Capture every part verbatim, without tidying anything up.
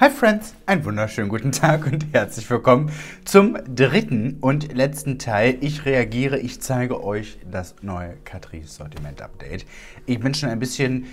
Hi Friends, einen wunderschönen guten Tag und herzlich willkommen zum dritten und letzten Teil. Ich reagiere, ich zeige euch das neue Catrice Sortiment Update. Ich bin schon ein bisschen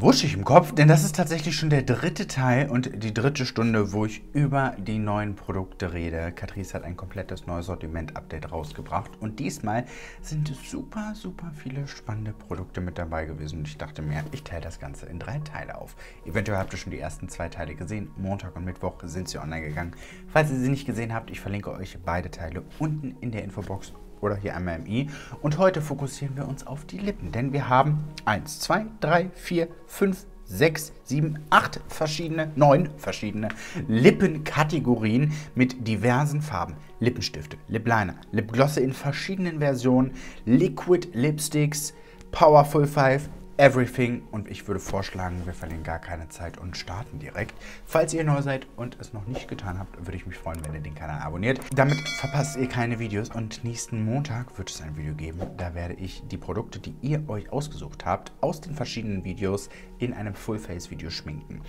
wuschig im Kopf, denn das ist tatsächlich schon der dritte Teil und die dritte Stunde, wo ich über die neuen Produkte rede. Catrice hat ein komplettes neues Sortiment Update rausgebracht und diesmal sind super, super viele spannende Produkte mit dabei gewesen und ich dachte mir, ich teile das Ganze in drei Teile auf. Eventuell habt ihr schon die ersten zwei Teile gesehen, Montag und Mittwoch sind sie online gegangen. Falls ihr sie nicht gesehen habt, ich verlinke euch beide Teile unten in der Infobox oder hier einmal im i. Und heute fokussieren wir uns auf die Lippen, denn wir haben eins, zwei, drei, vier, fünf, sechs, sieben, acht verschiedene, neun verschiedene Lippenkategorien mit diversen Farben. Lippenstifte, Lip-Liner, Lipglosse in verschiedenen Versionen, Liquid Lipsticks, Powerful Five, Everything. Und ich würde vorschlagen, wir verlieren gar keine Zeit und starten direkt. Falls ihr neu seid und es noch nicht getan habt, würde ich mich freuen, wenn ihr den Kanal abonniert. Damit verpasst ihr keine Videos und nächsten Montag wird es ein Video geben. Da werde ich die Produkte, die ihr euch ausgesucht habt, aus den verschiedenen Videos in einem Full-Face-Video schminken.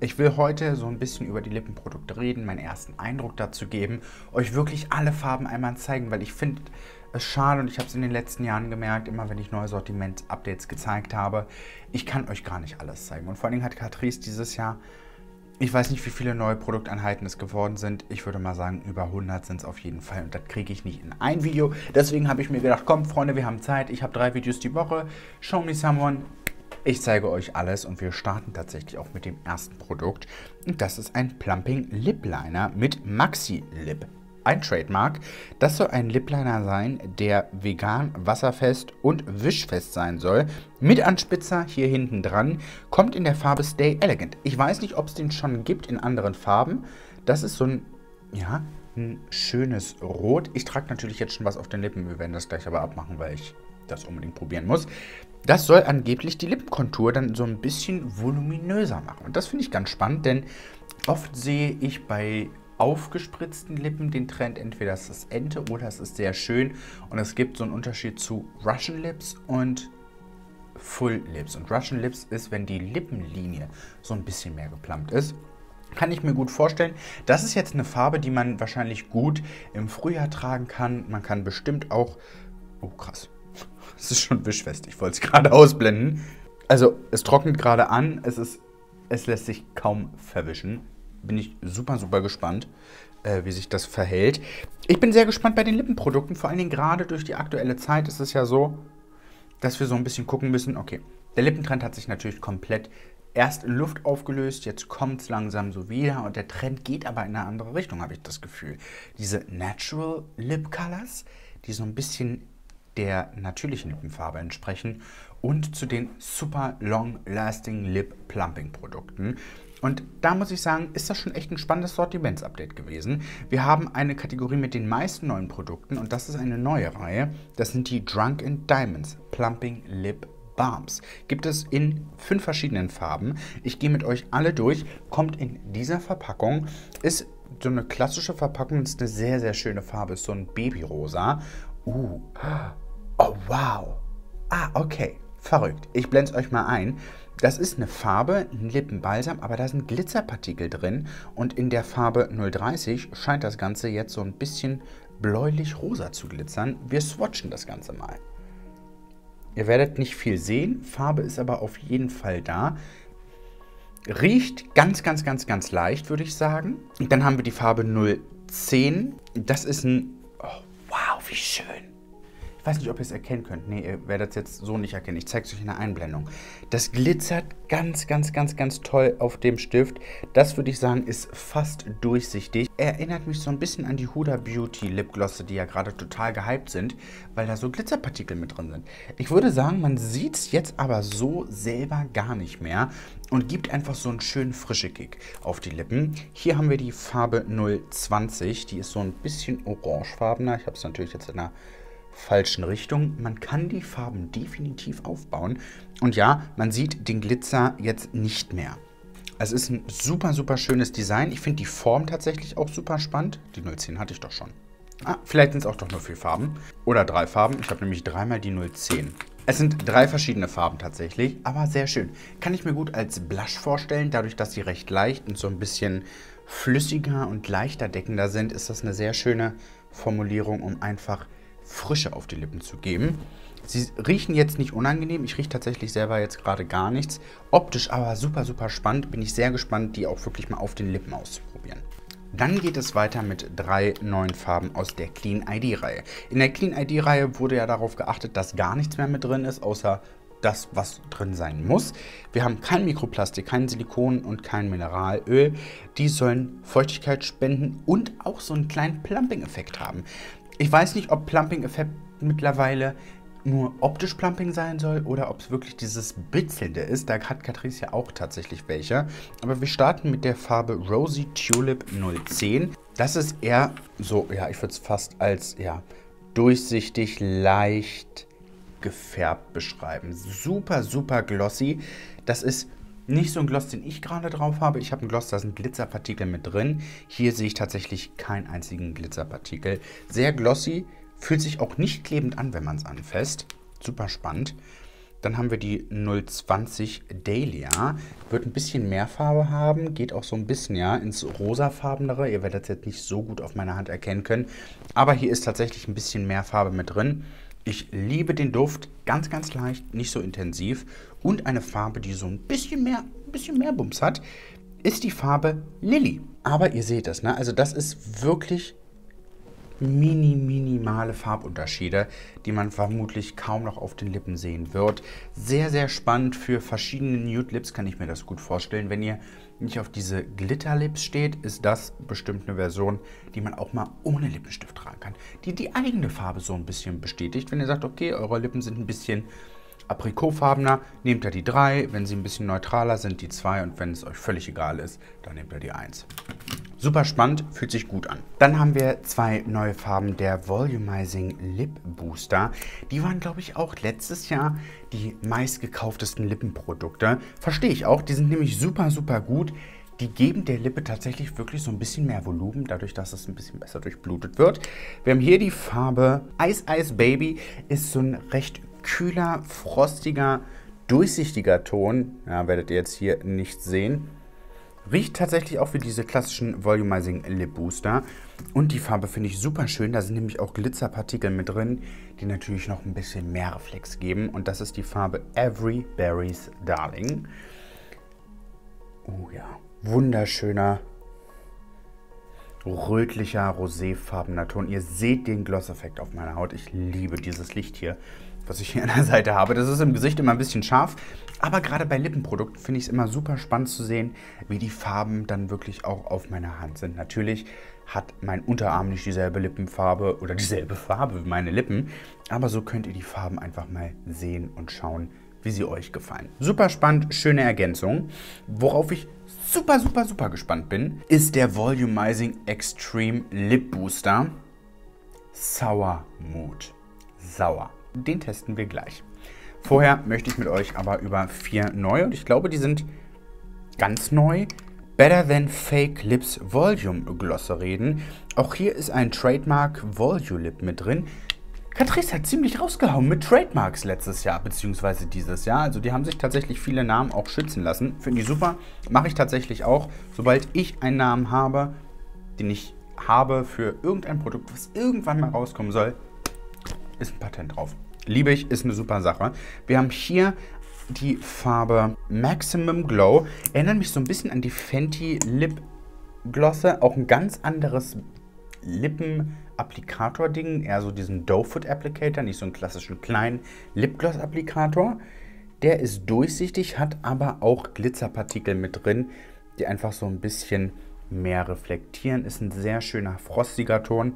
Ich will heute so ein bisschen über die Lippenprodukte reden, meinen ersten Eindruck dazu geben, euch wirklich alle Farben einmal zeigen, weil ich finde es schade und ich habe es in den letzten Jahren gemerkt, immer wenn ich neue Sortiment-Updates gezeigt habe, ich kann euch gar nicht alles zeigen. Und vor allen Dingen hat Catrice dieses Jahr, ich weiß nicht, wie viele neue Produkteinheiten es geworden sind. Ich würde mal sagen, über hundert sind es auf jeden Fall und das kriege ich nicht in ein Video. Deswegen habe ich mir gedacht, komm Freunde, wir haben Zeit, ich habe drei Videos die Woche, show me someone. Ich zeige euch alles und wir starten tatsächlich auch mit dem ersten Produkt. Und das ist ein Plumping Lip Liner mit Maxi Lip, ein Trademark. Das soll ein Lip Liner sein, der vegan, wasserfest und wischfest sein soll. Mit Anspitzer hier hinten dran, kommt in der Farbe Stay Elegant. Ich weiß nicht, ob es den schon gibt in anderen Farben. Das ist so ein, ja, ein schönes Rot. Ich trage natürlich jetzt schon was auf den Lippen. Wir werden das gleich aber abmachen, weil ich das unbedingt probieren muss. Das soll angeblich die Lippenkontur dann so ein bisschen voluminöser machen. Und das finde ich ganz spannend, denn oft sehe ich bei aufgespritzten Lippen den Trend, entweder es ist Ente oder es ist sehr schön. Und es gibt so einen Unterschied zu Russian Lips und Full Lips. Und Russian Lips ist, wenn die Lippenlinie so ein bisschen mehr geplumpt ist. Kann ich mir gut vorstellen. Das ist jetzt eine Farbe, die man wahrscheinlich gut im Frühjahr tragen kann. Man kann bestimmt auch... Oh, krass. Es ist schon wischfest, ich wollte es gerade ausblenden. Also es trocknet gerade an, es, ist, es lässt sich kaum verwischen. Bin ich super, super gespannt, äh, wie sich das verhält. Ich bin sehr gespannt bei den Lippenprodukten, vor allen Dingen gerade durch die aktuelle Zeit ist es ja so, dass wir so ein bisschen gucken müssen, okay, der Lippentrend hat sich natürlich komplett erst in Luft aufgelöst, jetzt kommt es langsam so wieder und der Trend geht aber in eine andere Richtung, habe ich das Gefühl. Diese Natural Lip Colors, die so ein bisschen der natürlichen Lippenfarbe entsprechen und zu den super long-lasting Lip Plumping Produkten. Und da muss ich sagen, ist das schon echt ein spannendes Sortiments-Update gewesen. Wir haben eine Kategorie mit den meisten neuen Produkten und das ist eine neue Reihe. Das sind die Drunk and Diamonds Plumping Lip Balms. Gibt es in fünf verschiedenen Farben. Ich gehe mit euch alle durch. Kommt in dieser Verpackung. Ist so eine klassische Verpackung. Ist eine sehr, sehr schöne Farbe. Ist so ein Babyrosa. Uh, Oh, wow. Ah, okay. Verrückt. Ich blende es euch mal ein. Das ist eine Farbe, ein Lippenbalsam, aber da sind Glitzerpartikel drin. Und in der Farbe null dreißig scheint das Ganze jetzt so ein bisschen bläulich-rosa zu glitzern. Wir swatchen das Ganze mal. Ihr werdet nicht viel sehen. Farbe ist aber auf jeden Fall da. Riecht ganz, ganz, ganz, ganz leicht, würde ich sagen. Und dann haben wir die Farbe null zehn. Das ist ein... Oh, wow, wie schön. Ich weiß nicht, ob ihr es erkennen könnt. Ne, ihr werdet es jetzt so nicht erkennen. Ich zeige es euch in der Einblendung. Das glitzert ganz, ganz, ganz, ganz toll auf dem Stift. Das würde ich sagen, ist fast durchsichtig. Erinnert mich so ein bisschen an die Huda Beauty Lipglosse, die ja gerade total gehypt sind, weil da so Glitzerpartikel mit drin sind. Ich würde sagen, man sieht es jetzt aber so selber gar nicht mehr und gibt einfach so einen schönen frischen Kick auf die Lippen. Hier haben wir die Farbe null zwanzig. Die ist so ein bisschen orangefarbener. Ich habe es natürlich jetzt in der falschen Richtung. Man kann die Farben definitiv aufbauen und ja, man sieht den Glitzer jetzt nicht mehr. Es ist ein super, super schönes Design. Ich finde die Form tatsächlich auch super spannend. Die null zehn hatte ich doch schon. Ah, vielleicht sind es auch doch nur vier Farben oder drei Farben. Ich habe nämlich dreimal die null zehn. Es sind drei verschiedene Farben tatsächlich, aber sehr schön. Kann ich mir gut als Blush vorstellen, dadurch, dass sie recht leicht und so ein bisschen flüssiger und leichter deckender sind, ist das eine sehr schöne Formulierung, um einfach Frische auf die Lippen zu geben. Sie riechen jetzt nicht unangenehm, ich rieche tatsächlich selber jetzt gerade gar nichts. Optisch aber super, super spannend, bin ich sehr gespannt, die auch wirklich mal auf den Lippen auszuprobieren. Dann geht es weiter mit drei neuen Farben aus der Clean-I D-Reihe. In der Clean-I D-Reihe wurde ja darauf geachtet, dass gar nichts mehr mit drin ist, außer das, was drin sein muss. Wir haben kein Mikroplastik, kein Silikon und kein Mineralöl. Die sollen Feuchtigkeit spenden und auch so einen kleinen Plumping-Effekt haben. Ich weiß nicht, ob Plumping-Effekt mittlerweile nur optisch Plumping sein soll oder ob es wirklich dieses Bitzelnde ist. Da hat Catrice ja auch tatsächlich welche. Aber wir starten mit der Farbe Rosy Tulip null zehn. Das ist eher so, ja, ich würde es fast als ja, durchsichtig, leicht gefärbt beschreiben. Super, super glossy. Das ist nicht so ein Gloss, den ich gerade drauf habe. Ich habe einen Gloss, da sind Glitzerpartikel mit drin. Hier sehe ich tatsächlich keinen einzigen Glitzerpartikel. Sehr glossy, fühlt sich auch nicht klebend an, wenn man es anfasst. Super spannend. Dann haben wir die null zwanzig Dahlia. Wird ein bisschen mehr Farbe haben, geht auch so ein bisschen ja ins rosafarbenere. Ihr werdet es jetzt nicht so gut auf meiner Hand erkennen können. Aber hier ist tatsächlich ein bisschen mehr Farbe mit drin. Ich liebe den Duft, ganz, ganz leicht, nicht so intensiv und eine Farbe, die so ein bisschen mehr, ein bisschen mehr Bums hat, ist die Farbe Lilly. Aber ihr seht das, ne? Also das ist wirklich mini, minimale Farbunterschiede, die man vermutlich kaum noch auf den Lippen sehen wird. Sehr, sehr spannend für verschiedene Nude Lips, kann ich mir das gut vorstellen. Wenn ihr nicht auf diese Glitterlips steht, ist das bestimmt eine Version, die man auch mal ohne Lippenstift tragen kann. Die die eigene Farbe so ein bisschen bestätigt. Wenn ihr sagt, okay, eure Lippen sind ein bisschen aprikotfarbener, nehmt ihr die drei. Wenn sie ein bisschen neutraler sind, die zwei. Und wenn es euch völlig egal ist, dann nehmt ihr die eins. Super spannend, fühlt sich gut an. Dann haben wir zwei neue Farben der Volumizing Lip Booster. Die waren, glaube ich, auch letztes Jahr die meistgekauftesten Lippenprodukte. Verstehe ich auch, die sind nämlich super, super gut. Die geben der Lippe tatsächlich wirklich so ein bisschen mehr Volumen, dadurch, dass es ein bisschen besser durchblutet wird. Wir haben hier die Farbe Ice Ice Baby, ist so ein recht kühler, frostiger, durchsichtiger Ton. Ja, werdet ihr jetzt hier nicht sehen. Riecht tatsächlich auch wie diese klassischen Volumizing Lip Booster. Und die Farbe finde ich super schön. Da sind nämlich auch Glitzerpartikel mit drin, die natürlich noch ein bisschen mehr Reflex geben. Und das ist die Farbe Everybody's Darling. Oh ja, wunderschöner, rötlicher, roséfarbener Ton. Ihr seht den Gloss-Effekt auf meiner Haut. Ich liebe dieses Licht hier, was ich hier an der Seite habe. Das ist im Gesicht immer ein bisschen scharf, aber gerade bei Lippenprodukten finde ich es immer super spannend zu sehen, wie die Farben dann wirklich auch auf meiner Hand sind. Natürlich hat mein Unterarm nicht dieselbe Lippenfarbe oder dieselbe Farbe wie meine Lippen, aber so könnt ihr die Farben einfach mal sehen und schauen, wie sie euch gefallen. Super spannend, schöne Ergänzung. Worauf ich super, super, super gespannt bin, ist der Volumizing Extreme Lip Booster Sour Mood. Sauer. Den testen wir gleich. Vorher möchte ich mit euch aber über vier neue, und ich glaube, die sind ganz neu, Better than Fake Lips Volume Glosse reden. Auch hier ist ein Trademark Volume Lip mit drin. Catrice hat ziemlich rausgehauen mit Trademarks letztes Jahr, beziehungsweise dieses Jahr. Also die haben sich tatsächlich viele Namen auch schützen lassen. Finde ich super, mache ich tatsächlich auch. Sobald ich einen Namen habe, den ich habe für irgendein Produkt, was irgendwann mal rauskommen soll, ist ein Patent drauf. Liebe ich, ist eine super Sache. Wir haben hier die Farbe Maximum Glow. Erinnert mich so ein bisschen an die Fenty Lip Glosse. Auch ein ganz anderes Lippen-Applikator-Ding. Eher so diesen Doe-Foot-Applicator, nicht so einen klassischen kleinen Lipgloss-Applikator. Der ist durchsichtig, hat aber auch Glitzerpartikel mit drin, die einfach so ein bisschen mehr reflektieren. Ist ein sehr schöner, frostiger Ton.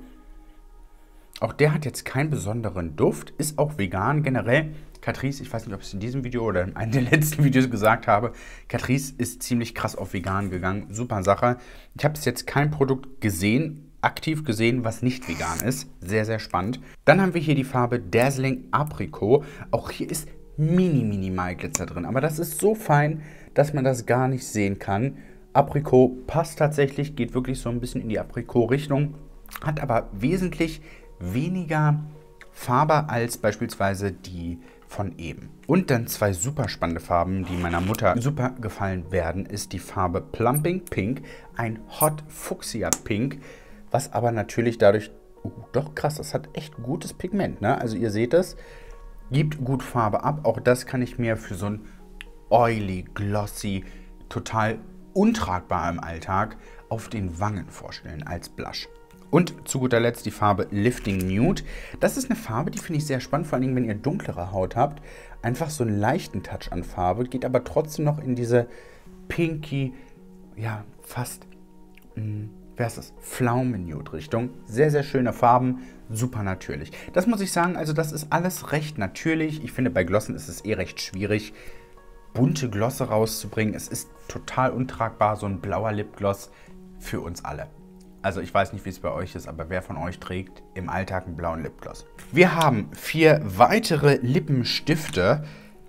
Auch der hat jetzt keinen besonderen Duft, ist auch vegan. Generell, Catrice, ich weiß nicht, ob ich es in diesem Video oder in einem der letzten Videos gesagt habe, Catrice ist ziemlich krass auf vegan gegangen. Super Sache. Ich habe bis jetzt kein Produkt gesehen, aktiv gesehen, was nicht vegan ist. Sehr, sehr spannend. Dann haben wir hier die Farbe Dazzling Apricot. Auch hier ist mini, minimal Glitzer drin. Aber das ist so fein, dass man das gar nicht sehen kann. Apricot passt tatsächlich, geht wirklich so ein bisschen in die Apricot-Richtung, hat aber wesentlich weniger Farbe als beispielsweise die von eben. Und dann zwei super spannende Farben, die meiner Mutter super gefallen werden, ist die Farbe Plumping Pink, ein Hot Fuchsia Pink, was aber natürlich dadurch, uh, doch krass, das hat echt gutes Pigment, ne? Also ihr seht das, gibt gut Farbe ab, auch das kann ich mir für so ein oily, glossy, total untragbar im Alltag auf den Wangen vorstellen als Blush. Und zu guter Letzt die Farbe Lifting Nude. Das ist eine Farbe, die finde ich sehr spannend, vor allem wenn ihr dunklere Haut habt. Einfach so einen leichten Touch an Farbe, geht aber trotzdem noch in diese pinky, ja fast, mh, wer ist das? Pflaumen-Nude-Richtung. Sehr, sehr schöne Farben, super natürlich. Das muss ich sagen, also das ist alles recht natürlich. Ich finde, bei Glossen ist es eh recht schwierig, bunte Glosse rauszubringen. Es ist total untragbar, so ein blauer Lipgloss für uns alle. Also ich weiß nicht, wie es bei euch ist, aber wer von euch trägt im Alltag einen blauen Lipgloss? Wir haben vier weitere Lippenstifte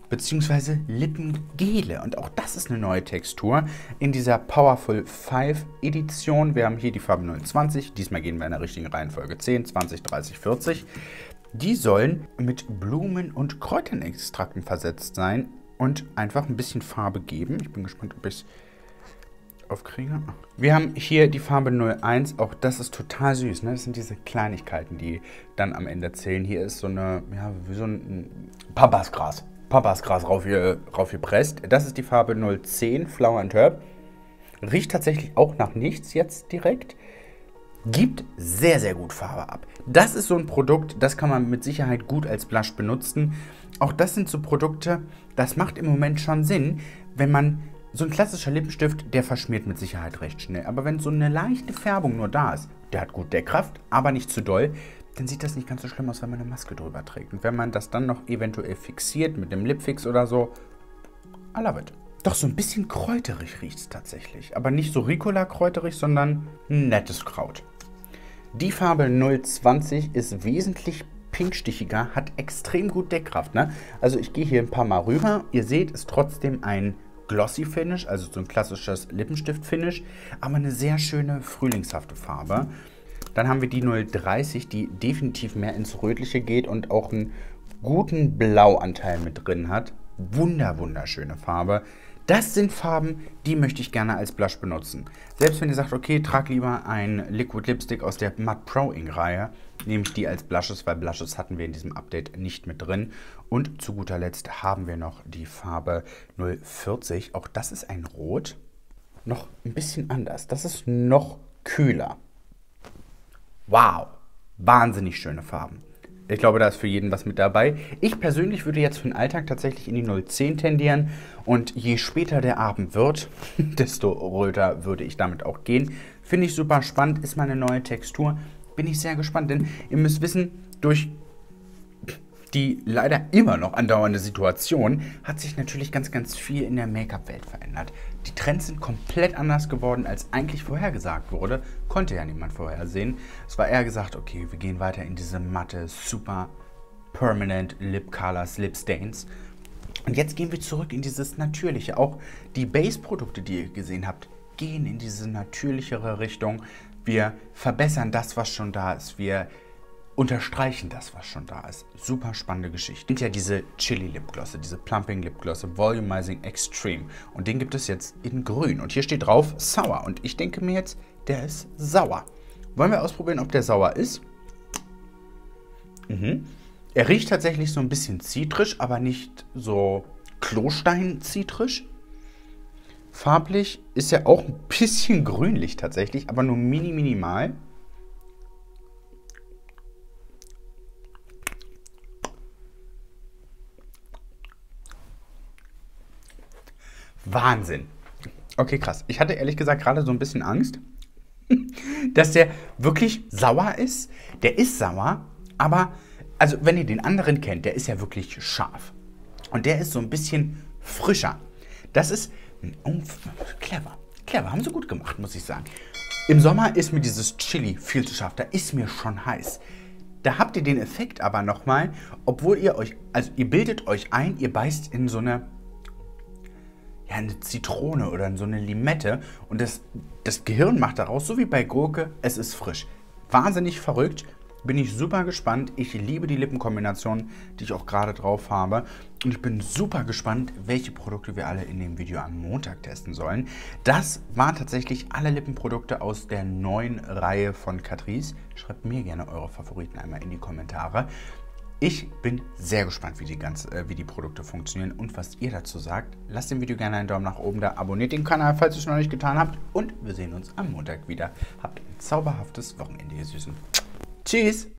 bzw. Lippengele. Und auch das ist eine neue Textur in dieser Powerful five Edition. Wir haben hier die Farbe null zwanzig. Diesmal gehen wir in der richtigen Reihenfolge zehn, zwanzig, dreißig, vierzig. Die sollen mit Blumen- und Kräuternextrakten versetzt sein und einfach ein bisschen Farbe geben. Ich bin gespannt, ob ich es aufkriege. Wir haben hier die Farbe null eins, auch das ist total süß, ne? Das sind diese Kleinigkeiten, die dann am Ende zählen. Hier ist so eine, ja, wie so ein Papasgras, Papasgras rauf hier, rauf hier presst. Das ist die Farbe null zehn, Flower and Herb. Riecht tatsächlich auch nach nichts jetzt direkt. Gibt sehr, sehr gut Farbe ab. Das ist so ein Produkt, das kann man mit Sicherheit gut als Blush benutzen. Auch das sind so Produkte, das macht im Moment schon Sinn, wenn man so ein klassischer Lippenstift, der verschmiert mit Sicherheit recht schnell. Aber wenn so eine leichte Färbung nur da ist, der hat gut Deckkraft, aber nicht zu doll, dann sieht das nicht ganz so schlimm aus, wenn man eine Maske drüber trägt. Und wenn man das dann noch eventuell fixiert mit dem Lipfix oder so, I love it. Doch so ein bisschen kräuterig riecht es tatsächlich. Aber nicht so Ricola-kräuterig, sondern ein nettes Kraut. Die Farbe null zwanzig ist wesentlich pinkstichiger, hat extrem gut Deckkraft, ne? Also ich gehe hier ein paar Mal rüber. Ihr seht, ist trotzdem ein Glossy Finish, also so ein klassisches Lippenstift Finish, aber eine sehr schöne frühlingshafte Farbe. Dann haben wir die null dreißig, die definitiv mehr ins Rötliche geht und auch einen guten Blauanteil mit drin hat. Wunder, wunderschöne Farbe. Das sind Farben, die möchte ich gerne als Blush benutzen. Selbst wenn ihr sagt, okay, trag lieber einen Liquid Lipstick aus der Matte Pro-Ink Reihe, nehme ich die als Blushes, weil Blushes hatten wir in diesem Update nicht mit drin. Und zu guter Letzt haben wir noch die Farbe null vierzig. Auch das ist ein Rot. Noch ein bisschen anders. Das ist noch kühler. Wow, wahnsinnig schöne Farben. Ich glaube, da ist für jeden was mit dabei. Ich persönlich würde jetzt für den Alltag tatsächlich in die null zehn tendieren. Und je später der Abend wird, desto röter würde ich damit auch gehen. Finde ich super spannend, ist mal eine neue Textur. Bin ich sehr gespannt, denn ihr müsst wissen, durch die leider immer noch andauernde Situation hat sich natürlich ganz, ganz viel in der Make-up-Welt verändert. Die Trends sind komplett anders geworden, als eigentlich vorhergesagt wurde. Konnte ja niemand vorhersehen. Es war eher gesagt, okay, wir gehen weiter in diese matte, super permanent Lip Colors, Lip Stains. Und jetzt gehen wir zurück in dieses Natürliche. Auch die Base-Produkte, die ihr gesehen habt, gehen in diese natürlichere Richtung. Wir verbessern das, was schon da ist. Wir unterstreichen das, was schon da ist. Super spannende Geschichte. Sind ja diese Chili Lipglosse, diese Plumping Lipglosse, Volumizing Extreme. Und den gibt es jetzt in grün. Und hier steht drauf sauer. Und ich denke mir jetzt, der ist sauer. Wollen wir ausprobieren, ob der sauer ist? Mhm. Er riecht tatsächlich so ein bisschen zitrisch, aber nicht so Klostein-zitrisch. Farblich ist er auch ein bisschen grünlich tatsächlich, aber nur mini minimal. Wahnsinn. Okay, krass. Ich hatte ehrlich gesagt gerade so ein bisschen Angst, dass der wirklich sauer ist. Der ist sauer, aber also wenn ihr den anderen kennt, der ist ja wirklich scharf. Und der ist so ein bisschen frischer. Das ist clever. Clever, haben sie gut gemacht, muss ich sagen. Im Sommer ist mir dieses Chili viel zu scharf. Da ist mir schon heiß. Da habt ihr den Effekt aber nochmal, obwohl ihr euch, also ihr bildet euch ein, ihr beißt in so eine, ja, eine Zitrone oder in so eine Limette und das, das Gehirn macht daraus, so wie bei Gurke, es ist frisch. Wahnsinnig verrückt. Bin ich super gespannt. Ich liebe die Lippenkombination, die ich auch gerade drauf habe. Und ich bin super gespannt, welche Produkte wir alle in dem Video am Montag testen sollen. Das waren tatsächlich alle Lippenprodukte aus der neuen Reihe von Catrice. Schreibt mir gerne eure Favoriten einmal in die Kommentare. Ich bin sehr gespannt, wie die, ganze, äh, wie die Produkte funktionieren und was ihr dazu sagt. Lasst dem Video gerne einen Daumen nach oben da, abonniert den Kanal, falls ihr es noch nicht getan habt. Und wir sehen uns am Montag wieder. Habt ein zauberhaftes Wochenende, ihr Süßen. Tschüss!